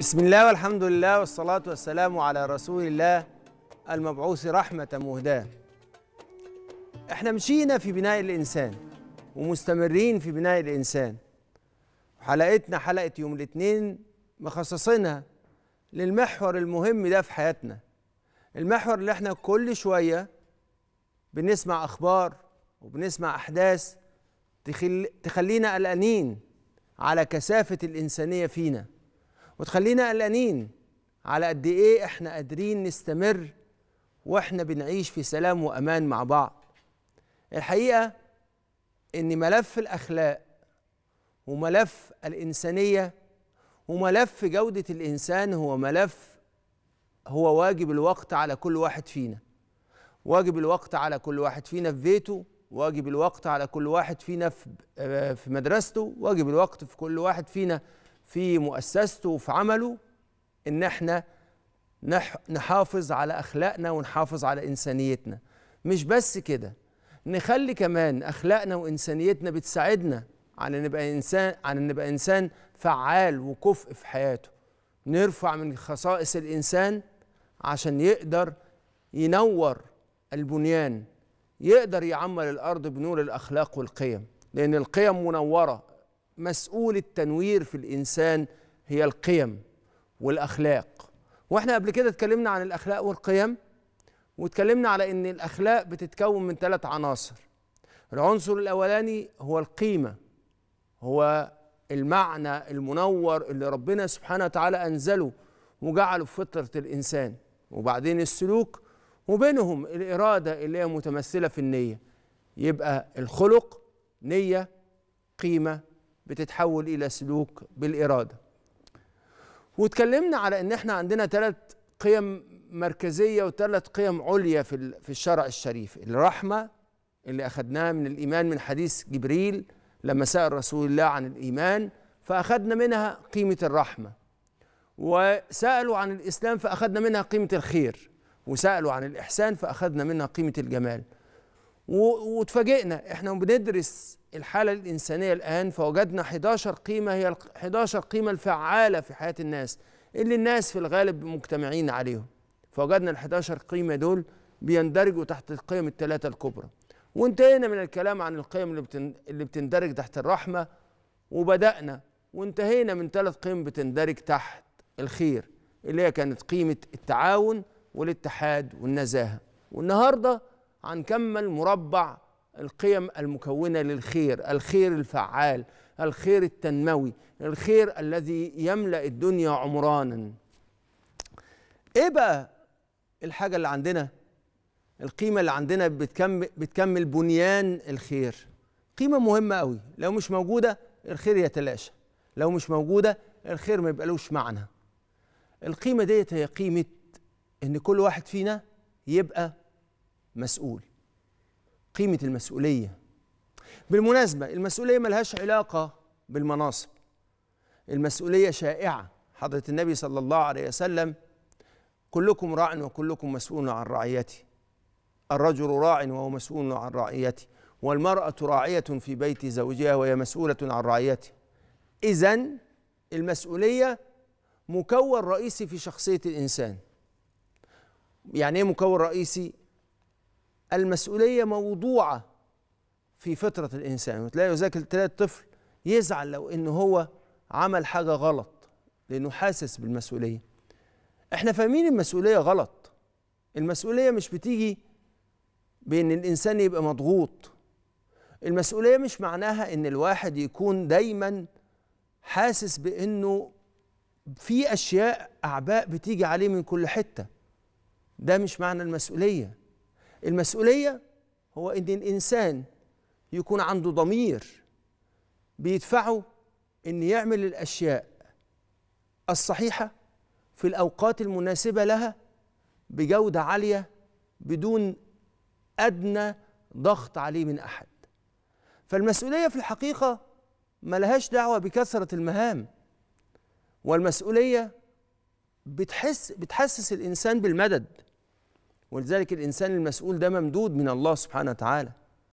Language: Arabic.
بسم الله والحمد لله والصلاة والسلام على رسول الله المبعوث رحمة مهداة. احنا مشينا في بناء الإنسان ومستمرين في بناء الإنسان. حلقتنا حلقة يوم الاثنين مخصصينها للمحور المهم ده في حياتنا، المحور اللي احنا كل شوية بنسمع أخبار وبنسمع أحداث تخلينا قلقانين على كثافة الإنسانية فينا، وتخلينا قلقانين على قد ايه احنا قادرين نستمر واحنا بنعيش في سلام وامان مع بعض. الحقيقه ان ملف الاخلاق وملف الانسانيه وملف جوده الانسان هو ملف هو واجب الوقت على كل واحد فينا. واجب الوقت على كل واحد فينا في بيته، واجب الوقت على كل واحد فينا في مدرسته، واجب الوقت في كل واحد فينا في مؤسسته وفي عمله، إن احنا نحافظ على أخلاقنا ونحافظ على إنسانيتنا. مش بس كده، نخلي كمان أخلاقنا وإنسانيتنا بتساعدنا على نبقى إنسان فعال وكفء في حياته، نرفع من خصائص الإنسان عشان يقدر ينور البنيان، يقدر يعمر الأرض بنور الأخلاق والقيم، لأن القيم منورة. مسؤول التنوير في الإنسان هي القيم والأخلاق. وإحنا قبل كده اتكلمنا عن الأخلاق والقيم، واتكلمنا على إن الأخلاق بتتكون من 3 عناصر. العنصر الأولاني هو القيمة، هو المعنى المنور اللي ربنا سبحانه وتعالى أنزله وجعله في فطرة الإنسان، وبعدين السلوك، وبينهم الإرادة اللي هي متمثلة في النية. يبقى الخلق، نية، قيمة بتتحول إلى سلوك بالإرادة. واتكلمنا على إن إحنا عندنا 3 قيم مركزية و3 قيم عليا في الشرع الشريف. الرحمة اللي أخدناها من الإيمان من حديث جبريل لما سأل رسول الله عن الإيمان، فأخدنا منها قيمة الرحمة. وسألوا عن الإسلام فأخدنا منها قيمة الخير، وسألوا عن الإحسان فأخدنا منها قيمة الجمال. واتفاجئنا إحنا بندرس الحالة الإنسانية الآن فوجدنا 11 قيمة، هي 11 قيمة الفعالة في حياة الناس اللي الناس في الغالب مجتمعين عليهم. فوجدنا ال11 قيمة دول بيندرجوا تحت القيم ال3 الكبرى. وانتهينا من الكلام عن القيم اللي بتندرج تحت الرحمة، وبدأنا وانتهينا من 3 قيم بتندرج تحت الخير اللي هي كانت قيمة التعاون والاتحاد والنزاهة. والنهاردة هنكمل مربع القيم المكونة للخير، الخير الفعال، الخير التنموي، الخير الذي يملأ الدنيا عمرانا. ايه بقى الحاجة اللي عندنا، القيمة اللي عندنا بتكمل بنيان الخير؟ قيمة مهمة قوي، لو مش موجودة الخير يتلاشى، لو مش موجودة الخير ما يبقالوش معنى. القيمة ديت هي قيمة ان كل واحد فينا يبقى مسؤول، قيمة المسؤولية. بالمناسبة المسؤولية ملهاش علاقة بالمناصب، المسؤولية شائعة. حضرة النبي صلى الله عليه وسلم كلكم راع وكلكم مسؤول عن رعيته، الرجل راع وهو مسؤول عن رعيته، والمرأة راعية في بيت زوجها وهي مسؤولة عن رعيته. إذن المسؤولية مكون رئيسي في شخصية الإنسان. يعني إيه مكون رئيسي؟ المسؤولية موضوعة في فطرة الإنسان، وتلاقي الطفل يزعل لو إنه هو عمل حاجة غلط لأنه حاسس بالمسؤولية. إحنا فاهمين المسؤولية غلط. المسؤولية مش بتيجي بإن الإنسان يبقى مضغوط. المسؤولية مش معناها إن الواحد يكون دايما حاسس بإنه في أشياء أعباء بتيجي عليه من كل حتة. ده مش معنى المسؤولية. المسؤولية هو إن الإنسان يكون عنده ضمير بيدفعه إن يعمل الأشياء الصحيحة في الأوقات المناسبة لها بجودة عالية بدون أدنى ضغط عليه من أحد. فالمسؤولية في الحقيقة ملهاش دعوة بكثرة المهام، والمسؤولية بتحسس الإنسان بالمدد، ولذلك الإنسان المسؤول ده ممدود من الله سبحانه وتعالى.